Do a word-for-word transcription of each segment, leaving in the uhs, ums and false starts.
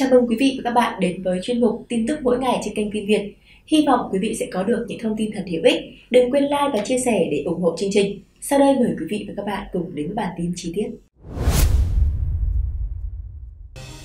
Chào mừng quý vị và các bạn đến với chuyên mục tin tức mỗi ngày trên kênh Tin Việt. Hy vọng quý vị sẽ có được những thông tin thật hữu ích. Đừng quên like và chia sẻ để ủng hộ chương trình. Sau đây mời quý vị và các bạn cùng đến với bản tin chi tiết.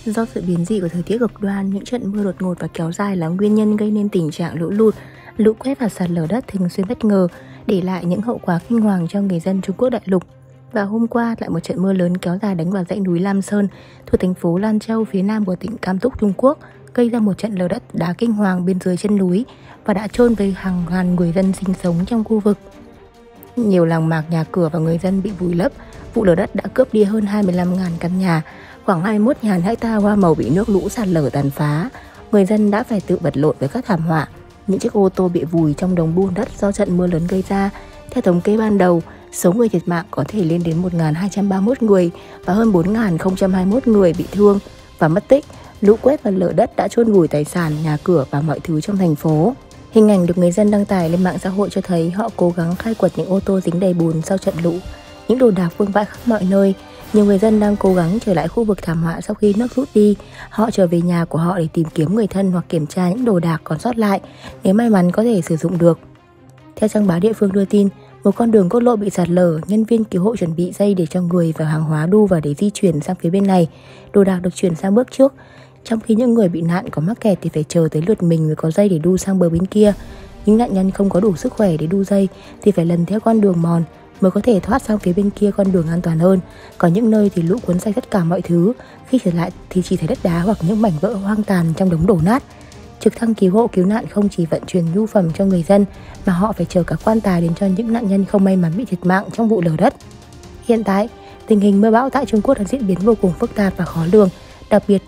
Do sự biến dị của thời tiết cực đoan, những trận mưa đột ngột và kéo dài là nguyên nhân gây nên tình trạng lũ lụt, lũ quét và sạt lở đất thường xuyên bất ngờ, để lại những hậu quả kinh hoàng cho người dân Trung Quốc đại lục. Và hôm qua, lại một trận mưa lớn kéo dài đánh vào dãy núi Lam Sơn thuộc thành phố Lan Châu phía nam của tỉnh Cam Túc, Trung Quốc, gây ra một trận lở đất đá kinh hoàng bên dưới chân núi và đã chôn vùi hàng ngàn người dân sinh sống trong khu vực. Nhiều làng mạc, nhà cửa và người dân bị vùi lấp. Vụ lở đất đã cướp đi hơn hai mươi lăm nghìn căn nhà, khoảng hai mươi mốt nghìn hectare hoa màu bị nước lũ sạt lở tàn phá. Người dân đã phải tự vật lộn với các thảm họa. Những chiếc ô tô bị vùi trong đống bùn đất do trận mưa lớn gây ra. Theo thống kê ban đầu, số người thiệt mạng có thể lên đến một nghìn hai trăm ba mươi mốt người và hơn bốn nghìn không trăm hai mươi mốt người bị thương và mất tích. Lũ quét và lở đất đã chôn vùi tài sản, nhà cửa và mọi thứ trong thành phố. Hình ảnh được người dân đăng tải lên mạng xã hội cho thấy họ cố gắng khai quật những ô tô dính đầy bùn sau trận lũ, những đồ đạc vương vãi khắp mọi nơi. Nhiều người dân đang cố gắng trở lại khu vực thảm họa sau khi nước rút đi. Họ trở về nhà của họ để tìm kiếm người thân hoặc kiểm tra những đồ đạc còn sót lại nếu may mắn có thể sử dụng được. Theo trang báo địa phương đưa tin, một con đường quốc lộ bị sạt lở, nhân viên cứu hộ chuẩn bị dây để cho người và hàng hóa đu vào để di chuyển sang phía bên này. Đồ đạc được chuyển sang bước trước, trong khi những người bị nạn có mắc kẹt thì phải chờ tới lượt mình mới có dây để đu sang bờ bên kia. Những nạn nhân không có đủ sức khỏe để đu dây thì phải lần theo con đường mòn mới có thể thoát sang phía bên kia, con đường an toàn hơn. Có những nơi thì lũ cuốn sạch tất cả mọi thứ, khi trở lại thì chỉ thấy đất đá hoặc những mảnh vỡ hoang tàn trong đống đổ nát. Trực thăng cứu hộ cứu nạn không chỉ vận chuyển nhu phẩm cho người dân mà họ phải chở cả quan tài đến cho những nạn nhân không may mắn bị thiệt mạng trong vụ lở đất. Hiện tại, tình hình mưa bão tại Trung Quốc đang diễn biến vô cùng phức tạp và khó lường. Đặc biệt,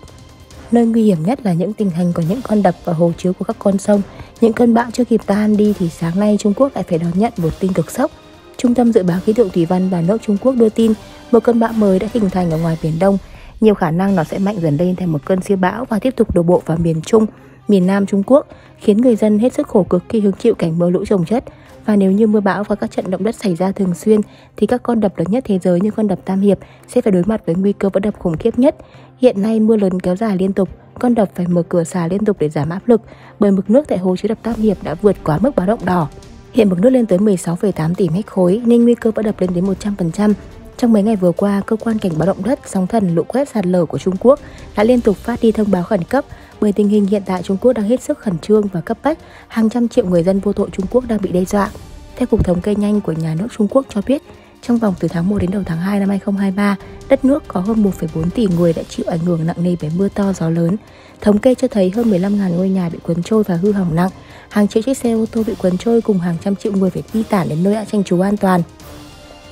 nơi nguy hiểm nhất là những tình hình của những con đập và hồ chứa của các con sông. Những cơn bão chưa kịp tan đi thì sáng nay Trung Quốc lại phải đón nhận một tin cực sốc. Trung tâm dự báo khí tượng thủy văn và nước Trung Quốc đưa tin một cơn bão mới đã hình thành ở ngoài Biển Đông. Nhiều khả năng nó sẽ mạnh dần lên thành một cơn siêu bão và tiếp tục đổ bộ vào miền Trung, miền Nam Trung Quốc, khiến người dân hết sức khổ cực khi hứng chịu cảnh mưa lũ chồng chất. Và nếu như mưa bão và các trận động đất xảy ra thường xuyên thì các con đập lớn nhất thế giới như con đập Tam Hiệp sẽ phải đối mặt với nguy cơ vỡ đập khủng khiếp nhất. Hiện nay mưa lớn kéo dài liên tục, con đập phải mở cửa xả liên tục để giảm áp lực bởi mực nước tại hồ chứa đập Tam Hiệp đã vượt quá mức báo động đỏ. Hiện mực nước lên tới mười sáu phẩy tám tỷ mét khối nên nguy cơ vỡ đập lên đến một trăm phần trăm. Trong mấy ngày vừa qua, cơ quan cảnh báo động đất, sóng thần, lũ quét, sạt lở của Trung Quốc đã liên tục phát đi thông báo khẩn cấp bởi tình hình hiện tại Trung Quốc đang hết sức khẩn trương và cấp bách, hàng trăm triệu người dân vô tội Trung Quốc đang bị đe dọa. Theo Cục Thống kê nhanh của nhà nước Trung Quốc cho biết, trong vòng từ tháng một đến đầu tháng hai năm hai không hai ba, đất nước có hơn một phẩy bốn tỷ người đã chịu ảnh hưởng nặng nề bởi mưa to gió lớn. Thống kê cho thấy hơn mười lăm nghìn ngôi nhà bị cuốn trôi và hư hỏng nặng, hàng triệu chiếc xe ô tô bị cuốn trôi cùng hàng trăm triệu người phải di tản đến nơi đã tranh trú an toàn.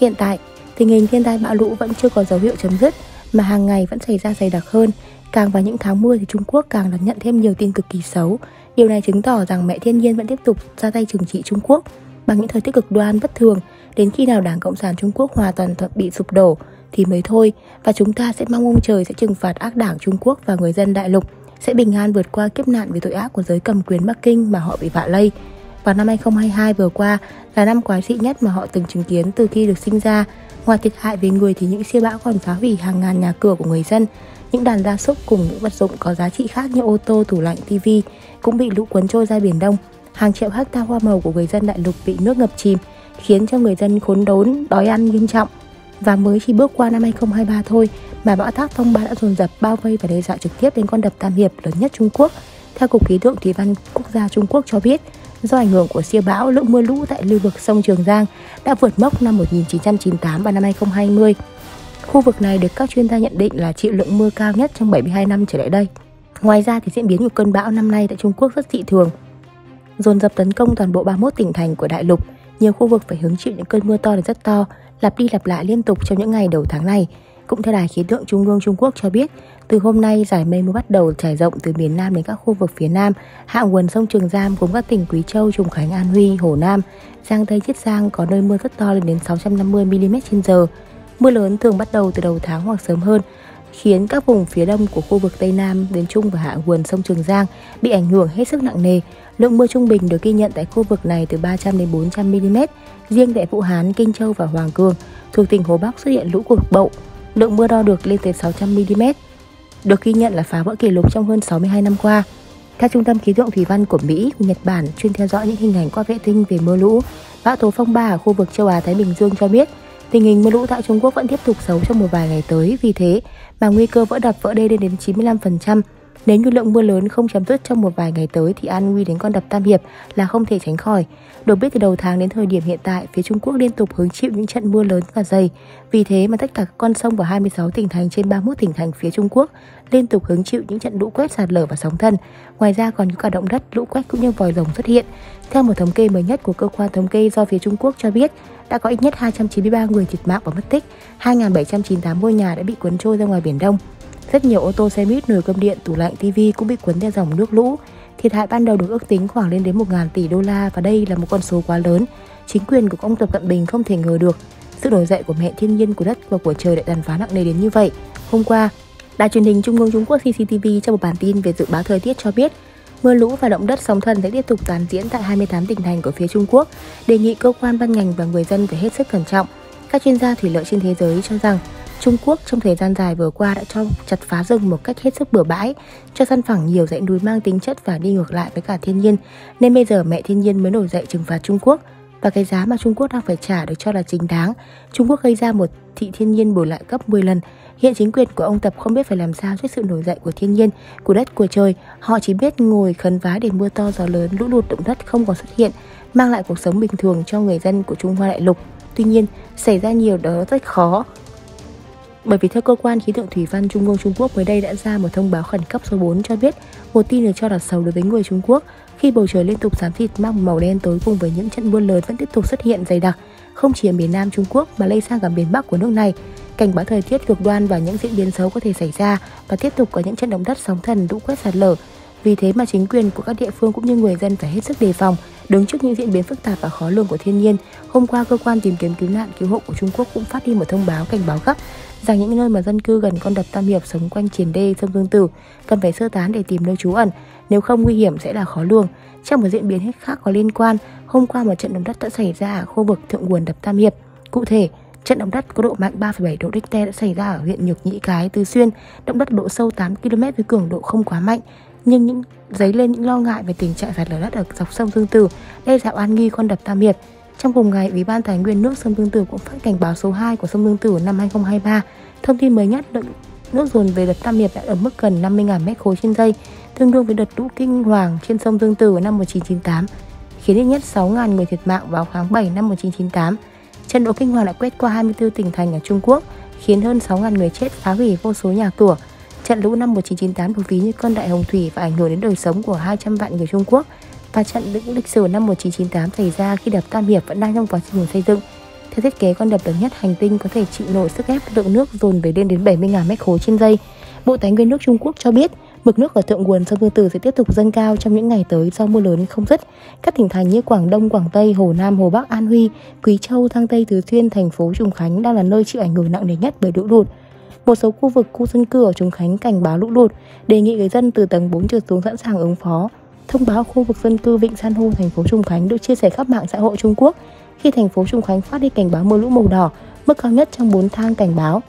Hiện tại, tình hình thiên tai bão lũ vẫn chưa có dấu hiệu chấm dứt mà hàng ngày vẫn xảy ra dày đặc hơn. Càng vào những tháng mưa thì Trung Quốc càng đón nhận thêm nhiều tin cực kỳ xấu. Điều này chứng tỏ rằng mẹ thiên nhiên vẫn tiếp tục ra tay trừng trị Trung Quốc bằng những thời tiết cực đoan bất thường, đến khi nào Đảng Cộng sản Trung Quốc hoàn toàn bị sụp đổ thì mới thôi, và chúng ta sẽ mong ông trời sẽ trừng phạt ác đảng Trung Quốc và người dân đại lục sẽ bình an vượt qua kiếp nạn vì tội ác của giới cầm quyền Bắc Kinh mà họ bị vạ lây. Vào năm hai không hai hai vừa qua là năm quái dị nhất mà họ từng chứng kiến từ khi được sinh ra. Ngoài thiệt hại về người thì những siêu bão còn phá hủy hàng ngàn nhà cửa của người dân, những đàn gia súc cùng những vật dụng có giá trị khác như ô tô, tủ lạnh, tivi cũng bị lũ cuốn trôi ra Biển Đông. Hàng triệu hecta hoa màu của người dân đại lục bị nước ngập chìm, khiến cho người dân khốn đốn, đói ăn nghiêm trọng. Và mới chỉ bước qua năm hai không hai ba thôi mà bão Thác Phong Ba đã dồn dập bao vây và đe dọa trực tiếp đến con đập Tam Hiệp lớn nhất Trung Quốc. Theo Cục Khí tượng Thủy văn Quốc gia Trung Quốc cho biết, do ảnh hưởng của siêu bão, lượng mưa lũ tại lưu vực sông Trường Giang đã vượt mốc năm một nghìn chín trăm chín mươi tám và năm hai không hai không. Khu vực này được các chuyên gia nhận định là chịu lượng mưa cao nhất trong bảy mươi hai năm trở lại đây. Ngoài ra thì diễn biến của cơn bão năm nay tại Trung Quốc rất dị thường, dồn dập tấn công toàn bộ ba mươi mốt tỉnh thành của đại lục. Nhiều khu vực phải hứng chịu những cơn mưa to đến rất to, lặp đi lặp lại liên tục trong những ngày đầu tháng này. Cũng theo Đài Khí tượng Trung ương Trung Quốc cho biết, từ hôm nay dải mây mưa bắt đầu trải rộng từ miền Nam đến các khu vực phía Nam, hạ nguồn sông Trường Giang gồm các tỉnh Quý Châu, Trùng Khánh, An Huy, Hồ Nam, Giang Tây, Chiết Giang có nơi mưa rất to lên đến sáu trăm năm mươi mi li mét trên giờ. Mưa lớn thường bắt đầu từ đầu tháng hoặc sớm hơn, khiến các vùng phía đông của khu vực Tây Nam đến Trung và hạ nguồn sông Trường Giang bị ảnh hưởng hết sức nặng nề. Lượng mưa trung bình được ghi nhận tại khu vực này từ ba trăm đến bốn trăm mi li mét. Riêng tại Vũ Hán, Kinh Châu và Hoàng Cương thuộc tỉnh Hồ Bắc xuất hiện lũ cục bộ. Lượng mưa đo được lên tới sáu trăm mi li mét. được ghi nhận là phá vỡ kỷ lục trong hơn sáu mươi hai năm qua. Các trung tâm khí tượng thủy văn của Mỹ, của Nhật Bản chuyên theo dõi những hình ảnh qua vệ tinh về mưa lũ, bão tố phong ba ở khu vực châu Á Thái Bình Dương cho biết tình hình mưa lũ tại Trung Quốc vẫn tiếp tục xấu trong một vài ngày tới, vì thế mà nguy cơ vỡ đập vỡ đê lên đến chín mươi lăm phần trăm. Nếu như lượng mưa lớn không chấm dứt trong một vài ngày tới thì an nguy đến con đập Tam Hiệp là không thể tránh khỏi. Được biết từ đầu tháng đến thời điểm hiện tại, phía Trung Quốc liên tục hứng chịu những trận mưa lớn và dày. Vì thế mà tất cả các con sông của hai mươi sáu tỉnh thành trên ba mươi mốt tỉnh thành phía Trung Quốc liên tục hứng chịu những trận lũ quét, sạt lở và sóng thần. Ngoài ra còn có cả động đất, lũ quét cũng như vòi rồng xuất hiện. Theo một thống kê mới nhất của cơ quan thống kê do phía Trung Quốc cho biết, đã có ít nhất hai trăm chín mươi ba người thiệt mạng và mất tích, hai nghìn bảy trăm chín mươi tám ngôi nhà đã bị cuốn trôi ra ngoài Biển Đông. Rất nhiều ô tô, xe buýt, nồi cơm điện, tủ lạnh, tivi cũng bị cuốn theo dòng nước lũ. Thiệt hại ban đầu được ước tính khoảng lên đến một nghìn tỷ đô la và đây là một con số quá lớn. Chính quyền của ông Tập Cận Bình không thể ngờ được sự nổi dậy của mẹ thiên nhiên, của đất và của trời lại tàn phá nặng nề đến như vậy. Hôm qua, đài truyền hình Trung ương Trung Quốc C C T V trong một bản tin về dự báo thời tiết cho biết mưa lũ và động đất sóng thần sẽ tiếp tục tái diễn tại hai mươi tám tỉnh thành của phía Trung Quốc, đề nghị cơ quan ban ngành và người dân phải hết sức cẩn trọng. Các chuyên gia thủy lợi trên thế giới cho rằng Trung Quốc trong thời gian dài vừa qua đã cho chặt phá rừng một cách hết sức bừa bãi, cho san phẳng nhiều dãy núi mang tính chất và đi ngược lại với cả thiên nhiên, nên bây giờ mẹ thiên nhiên mới nổi dậy trừng phạt Trung Quốc. Và cái giá mà Trung Quốc đang phải trả được cho là chính đáng. Trung Quốc gây ra một thị thiên nhiên bồi lại gấp mười lần. Hiện chính quyền của ông Tập không biết phải làm sao trước sự nổi dậy của thiên nhiên, của đất, của trời. Họ chỉ biết ngồi khấn vái để mưa to, gió lớn, lũ lụt, động đất không còn xuất hiện, mang lại cuộc sống bình thường cho người dân của Trung Hoa đại lục. Tuy nhiên, xảy ra nhiều đó rất khó. Bởi vì theo cơ quan khí tượng thủy văn Trung ương Trung Quốc mới đây đã ra một thông báo khẩn cấp số bốn cho biết một tin được cho là xấu đối với người Trung Quốc khi bầu trời liên tục xám xịt mang màu đen tối cùng với những trận mưa lớn vẫn tiếp tục xuất hiện dày đặc, không chỉ ở miền Nam Trung Quốc mà lây sang cả miền Bắc của nước này. Cảnh báo thời tiết cực đoan và những diễn biến xấu có thể xảy ra và tiếp tục có những trận động đất, sóng thần, lũ quét, sạt lở. Vì thế mà chính quyền của các địa phương cũng như người dân phải hết sức đề phòng. Đứng trước những diễn biến phức tạp và khó lường của thiên nhiên, hôm qua cơ quan tìm kiếm cứu nạn cứu hộ của Trung Quốc cũng phát đi một thông báo cảnh báo gấp rằng những nơi mà dân cư gần con đập Tam Hiệp sống quanh triền đê sông Dương Tử cần phải sơ tán để tìm nơi trú ẩn, nếu không nguy hiểm sẽ là khó lường. Trong một diễn biến hết khác có liên quan, hôm qua một trận động đất đã xảy ra ở khu vực thượng nguồn đập Tam Hiệp. Cụ thể, trận động đất có độ mạnh ba phẩy bảy độ Richter đã xảy ra ở huyện Nhược Nhĩ Cái, Từ Xuyên. Động đất độ sâu tám ki lô mét với cường độ không quá mạnh, nhưng những dấy lên những lo ngại về tình trạng sạt lở đất ở dọc sông Dương Tử, đe dọa an nguy con đập Tam Hiệp. Trong cùng ngày, Ủy ban Tài nguyên nước sông Dương Tử cũng phát cảnh báo số hai của sông Dương Tử năm hai nghìn không trăm hai mươi ba. Thông tin mới nhất, lượng nước dồn về đập Tam Hiệp đã ở mức gần năm mươi nghìn mét khối trên giây, tương đương với đợt lũ kinh hoàng trên sông Dương Tử năm một nghìn chín trăm chín mươi tám, khiến ít nhất sáu nghìn người thiệt mạng vào tháng bảy năm một nghìn chín trăm chín mươi tám. Trận lũ kinh hoàng đã quét qua hai mươi tư tỉnh thành ở Trung Quốc, khiến hơn sáu nghìn người chết, phá hủy vô số nhà cửa. Trận lũ năm một nghìn chín trăm chín mươi tám được ví như cơn đại hồng thủy và ảnh hưởng đến đời sống của hai trăm vạn người Trung Quốc. Và trận lũ lịch sử năm một nghìn chín trăm chín mươi tám xảy ra khi đập Tam Hiệp vẫn đang trong quá trình xây dựng. Theo thiết kế, con đập lớn nhất hành tinh có thể chịu nổi sức ép lượng nước dồn về lên đến bảy mươi nghìn mét khối trên giây. Bộ Tài nguyên nước Trung Quốc cho biết mực nước ở thượng nguồn sông Dương Tử sẽ tiếp tục dâng cao trong những ngày tới do mưa lớn không dứt. Các tỉnh thành như Quảng Đông, Quảng Tây, Hồ Nam, Hồ Bắc, An Huy, Quý Châu, Thăng Tây, Từ Xuyên, thành phố Trùng Khánh đang là nơi chịu ảnh hưởng nặng nề nhất bởi lũ lụt. Một số khu vực khu dân cư ở Trùng Khánh cảnh báo lũ lụt, đề nghị người dân từ tầng bốn trượt xuống sẵn sàng ứng phó. Thông báo khu vực dân cư Vịnh San Hô, thành phố Trùng Khánh được chia sẻ khắp mạng xã hội Trung Quốc khi thành phố Trùng Khánh phát đi cảnh báo mưa lũ màu đỏ, mức cao nhất trong bốn thang cảnh báo.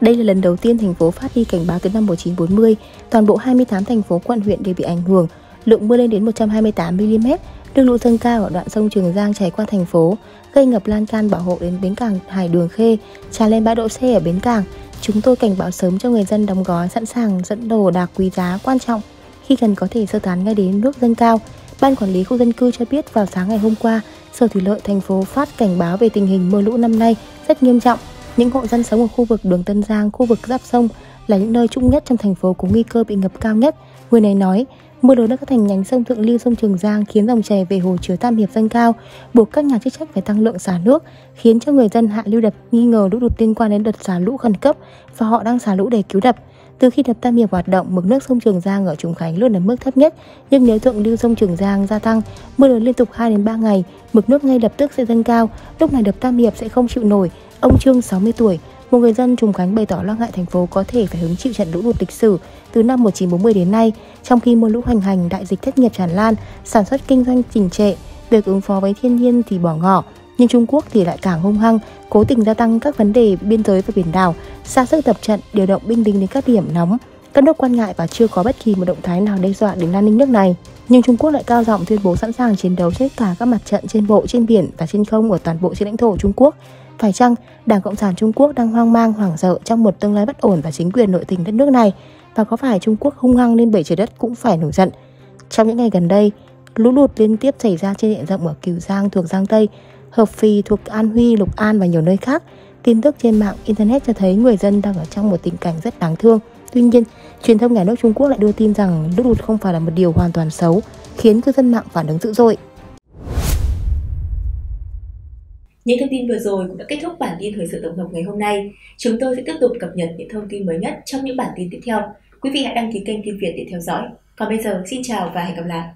Đây là lần đầu tiên thành phố phát đi cảnh báo từ năm một nghìn chín trăm bốn mươi. Toàn bộ hai mươi tám thành phố, quận, huyện đều bị ảnh hưởng. Lượng mưa lên đến một trăm hai mươi tám mi li mét, nước lũ dâng cao ở đoạn sông Trường Giang chảy qua thành phố, gây ngập lan can bảo hộ đến bến cảng Hải Đường Khê, tràn lên bãi đỗ xe ở bến cảng. Chúng tôi cảnh báo sớm cho người dân đóng gói sẵn sàng dẫn đồ đạc quý giá quan trọng khi cần có thể sơ tán ngay đến nước dâng cao. Ban quản lý khu dân cư cho biết vào sáng ngày hôm qua, Sở Thủy lợi thành phố phát cảnh báo về tình hình mưa lũ năm nay rất nghiêm trọng. Những hộ dân sống ở khu vực đường Tân Giang, khu vực giáp sông là những nơi trũng nhất trong thành phố có nguy cơ bị ngập cao nhất. Người này nói, mưa lớn ở các thành nhánh sông thượng lưu sông Trường Giang khiến dòng chảy về hồ chứa Tam Hiệp dâng cao, buộc các nhà chức trách phải tăng lượng xả nước, khiến cho người dân hạ lưu đập nghi ngờ lũ lụt liên quan đến đợt xả lũ khẩn cấp và họ đang xả lũ để cứu đập. Từ khi đập Tam Hiệp hoạt động, mực nước sông Trường Giang ở Trùng Khánh luôn ở mức thấp nhất, nhưng nếu thượng lưu sông Trường Giang gia tăng, mưa lớn liên tục hai đến ba ngày, mực nước ngay lập tức sẽ dâng cao, lúc này đập Tam Hiệp sẽ không chịu nổi. Ông Trương, sáu mươi tuổi, một người dân Trùng Khánh bày tỏ lo ngại thành phố có thể phải hứng chịu trận lũ lụt lịch sử từ năm một nghìn chín trăm bốn mươi đến nay, trong khi mưa lũ hoành hành, đại dịch thất nghiệp tràn lan, sản xuất kinh doanh chỉnh trệ, việc ứng phó với thiên nhiên thì bỏ ngỏ. Nhưng Trung Quốc thì lại càng hung hăng, cố tình gia tăng các vấn đề biên giới và biển đảo, ra sức tập trận, điều động binh lính đến các điểm nóng. Các nước quan ngại và chưa có bất kỳ một động thái nào đe dọa đến an ninh nước này. Nhưng Trung Quốc lại cao giọng tuyên bố sẵn sàng chiến đấu trên cả các mặt trận trên bộ, trên biển và trên không ở toàn bộ trên lãnh thổ Trung Quốc. Phải chăng Đảng Cộng sản Trung Quốc đang hoang mang, hoảng sợ trong một tương lai bất ổn và chính quyền nội tình đất nước này? Và có phải Trung Quốc hung hăng nên bể trời đất cũng phải nổi giận? Trong những ngày gần đây, lũ lụt liên tiếp xảy ra trên diện rộng ở Cửu Giang thuộc Giang Tây, Hợp Phì thuộc An Huy, Lục An và nhiều nơi khác. Tin tức trên mạng Internet cho thấy người dân đang ở trong một tình cảnh rất đáng thương. Tuy nhiên, truyền thông nhà nước Trung Quốc lại đưa tin rằng lũ lụt không phải là một điều hoàn toàn xấu, khiến cư dân mạng phản ứng dữ dội. Những thông tin vừa rồi cũng đã kết thúc bản tin thời sự tổng hợp ngày hôm nay. Chúng tôi sẽ tiếp tục cập nhật những thông tin mới nhất trong những bản tin tiếp theo. Quý vị hãy đăng ký kênh Tin Việt để theo dõi. Còn bây giờ, xin chào và hẹn gặp lại!